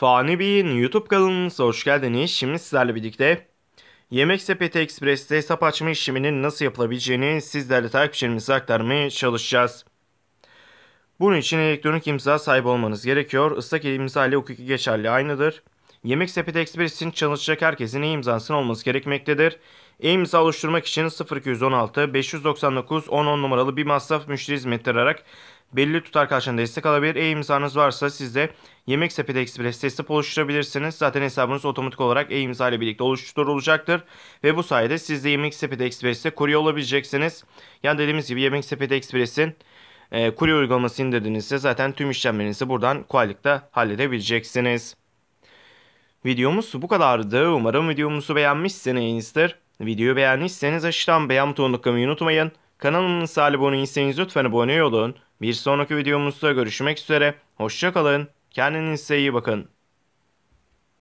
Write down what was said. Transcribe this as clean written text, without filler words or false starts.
Fanibin YouTube kanalımıza hoş geldiniz. Şimdi sizlerle birlikte Yemeksepeti Express'te hesap açma işleminin nasıl yapılabileceğini sizlerle takipçilerimize aktarmaya çalışacağız. Bunun için elektronik imza sahibi olmanız gerekiyor. Islak imza ile hukuki geçerli aynıdır. Yemeksepeti Express için çalışacak herkesin e-imzasının olması gerekmektedir. E-imza oluşturmak için 0216 599 1010 numaralı bir masraf müşteri hizmetleri ararak belli tutar karşılığında destek alabilir. E-imzanız varsa siz de Yemeksepeti Express hesap oluşturabilirsiniz. Zaten hesabınız otomatik olarak e-imza ile birlikte oluşturulacaktır. Ve bu sayede siz de Yemeksepeti Express'te kurye olabileceksiniz. Yani dediğimiz gibi Yemeksepeti Express'in kurye uygulamasını indirdiğinizde zaten tüm işlemlerinizi buradan kolaylıkla halledebileceksiniz. Videomuz bu kadardı. Umarım videomuzu beğenmişsinizdir. Videoyu beğendiyseniz aşağıdan beğen butonuna tıklamayı unutmayın. Kanalımıza abone değilseniz lütfen abone olun. Bir sonraki videomuzda görüşmek üzere. Hoşça kalın. Kendinize iyi bakın.